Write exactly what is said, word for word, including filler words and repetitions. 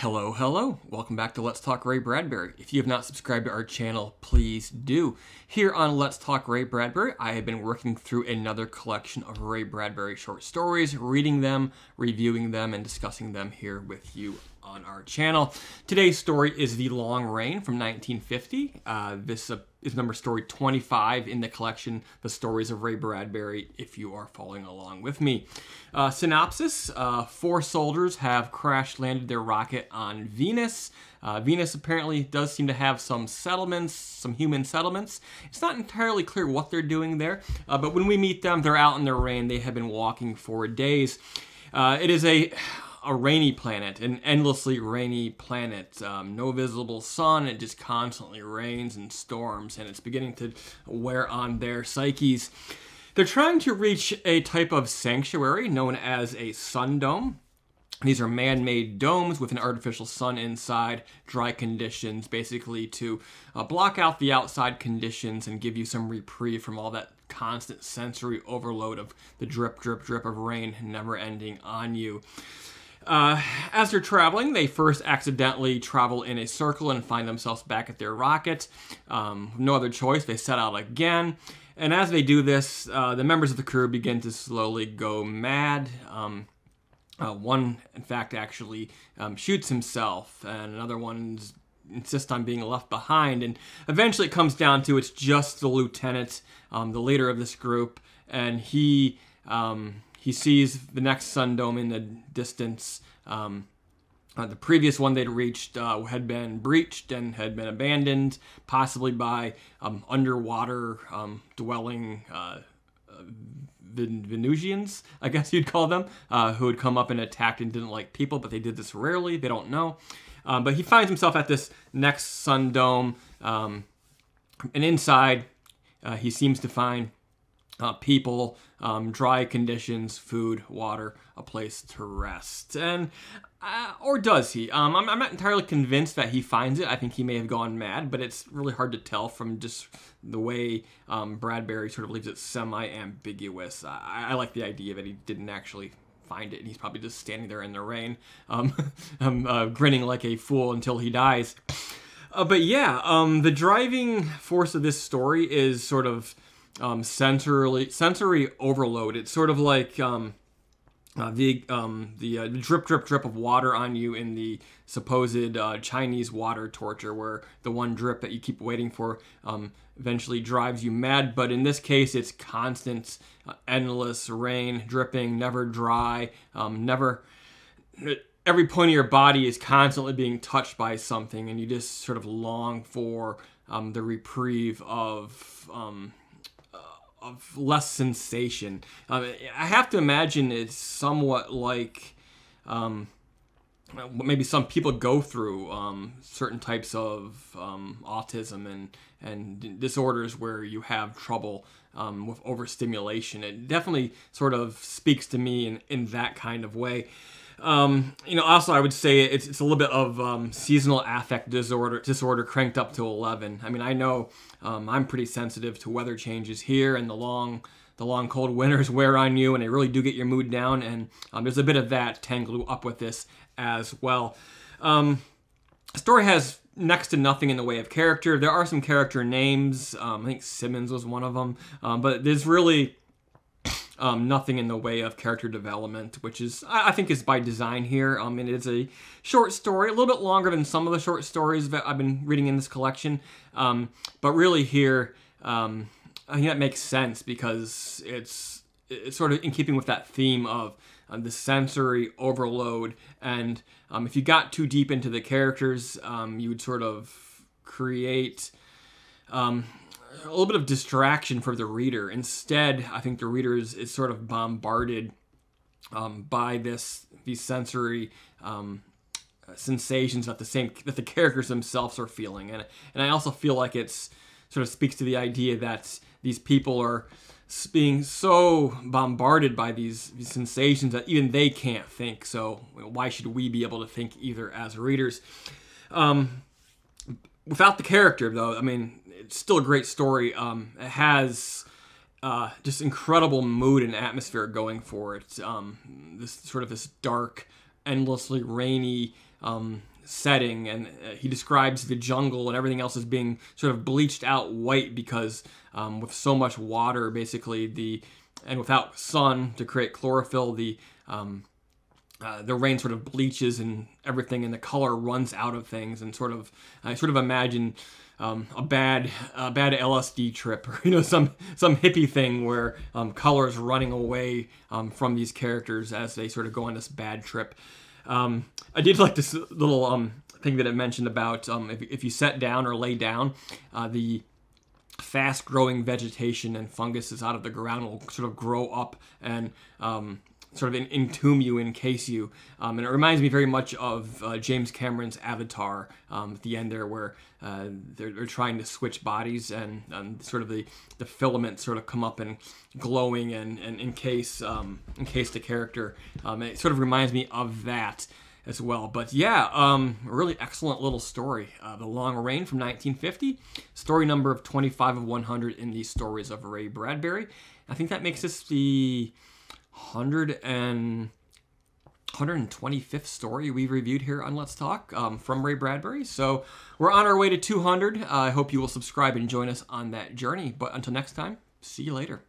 Hello, hello. Welcome back to Let's Talk Ray Bradbury. If you have not subscribed to our channel, please do. Here on Let's Talk Ray Bradbury, I have been working through another collection of Ray Bradbury short stories, reading them, reviewing them, and discussing them here with you on our channel. Today's story is The Long Rain from nineteen fifty. Uh, this uh, is number story twenty-five in the collection, The Stories of Ray Bradbury, if you are following along with me. Uh, synopsis, uh, four soldiers have crash-landed their rocket on Venus. Uh, Venus apparently does seem to have some settlements, some human settlements. It's not entirely clear what they're doing there, uh, but when we meet them, they're out in the rain. They have been walking for days. Uh, it is a... A rainy planet, an endlessly rainy planet. Um, no visible sun, it just constantly rains and storms, and it's beginning to wear on their psyches. They're trying to reach a type of sanctuary known as a sun dome. These are man-made domes with an artificial sun inside, dry conditions, basically to uh, block out the outside conditions and give you some reprieve from all that constant sensory overload of the drip, drip, drip of rain never ending on you. Uh, as they're traveling, they first accidentally travel in a circle and find themselves back at their rocket. Um, no other choice, they set out again. And as they do this, uh, the members of the crew begin to slowly go mad. Um, uh, one, in fact, actually um, shoots himself, and another one's insist on being left behind. And eventually it comes down to it's just the lieutenant, um, the leader of this group, and he... Um, He sees the next sun dome in the distance. Um, uh, the previous one they'd reached uh, had been breached and had been abandoned, possibly by um, underwater um, dwelling uh, uh, Venusians, I guess you'd call them, uh, who had come up and attacked and didn't like people, but they did this rarely. They don't know. Um, but he finds himself at this next sun dome, um, and inside uh, he seems to find Uh, people, um, dry conditions, food, water, a place to rest. And, uh, or does he? Um, I'm, I'm not entirely convinced that he finds it. I think he may have gone mad, but it's really hard to tell from just the way um, Bradbury sort of leaves it semi-ambiguous. I, I like the idea that he didn't actually find it, and he's probably just standing there in the rain, um, um, uh, grinning like a fool until he dies. Uh, but yeah, um, the driving force of this story is sort of Um, sensory, sensory overload. It's sort of like um, uh, the um, the uh, drip, drip, drip of water on you in the supposed uh, Chinese water torture, where the one drip that you keep waiting for um, eventually drives you mad. But in this case, it's constant, uh, endless rain, dripping, never dry, um, never... Every point of your body is constantly being touched by something, and you just sort of long for um, the reprieve of... Um, Of less sensation. Um, I have to imagine it's somewhat like um, maybe some people go through um, certain types of um, autism and and disorders where you have trouble um, with overstimulation. It definitely sort of speaks to me in in that kind of way. Um, you know, also I would say it's, it's a little bit of um, seasonal affect disorder disorder cranked up to eleven. I mean, I know um, I'm pretty sensitive to weather changes here, and the long the long cold winters wear on you, and they really do get your mood down. And um, there's a bit of that tangled up with this as well. Um, the story has next to nothing in the way of character. There are some character names. Um, I think Simmons was one of them, um, but there's really Um, nothing in the way of character development, which is, I, I think, is by design here. Um, and it is a short story, a little bit longer than some of the short stories that I've been reading in this collection. Um, but really here, um, I think that makes sense because it's it's sort of in keeping with that theme of uh, the sensory overload. And um, if you got too deep into the characters, um, you would sort of create... Um, a little bit of distraction for the reader. Instead, I think the reader is, is sort of bombarded um, by this these sensory um, sensations that the same that the characters themselves are feeling, and and I also feel like it's sort of speaks to the idea that these people are being so bombarded by these, these sensations that even they can't think. So why should we be able to think either as readers? Um, without the character, though, I mean. It's still a great story. Um, it has uh, just incredible mood and atmosphere going for it. Um, this sort of this dark, endlessly rainy um, setting, and he describes the jungle and everything else as being sort of bleached out white because um, with so much water, basically, the and without sun to create chlorophyll, the um, uh, the rain sort of bleaches and everything, and the color runs out of things. And sort of, I sort of imagine um, a bad a bad L S D trip, or you know, some some hippie thing where um, color is running away um, from these characters as they sort of go on this bad trip. Um, I did like this little um, thing that it mentioned about um, if, if you sit down or lay down, uh, the fast-growing vegetation and funguses out of the ground will sort of grow up and um, sort of entomb you, encase you. Um, and it reminds me very much of uh, James Cameron's Avatar um, at the end there, where uh, they're, they're trying to switch bodies, and, and sort of the, the filaments sort of come up and glowing and, and encase, um, encase the character. Um, it sort of reminds me of that as well. But yeah, um, really excellent little story. Uh, The Long Rain from nineteen fifty, story number of twenty-five of one hundred in the Stories of Ray Bradbury. I think that makes this the one hundred and one hundred twenty-fifth story we reviewed here on Let's Talk um, from Ray Bradbury. So we're on our way to two hundred. Uh, I hope you will subscribe and join us on that journey. But until next time, see you later.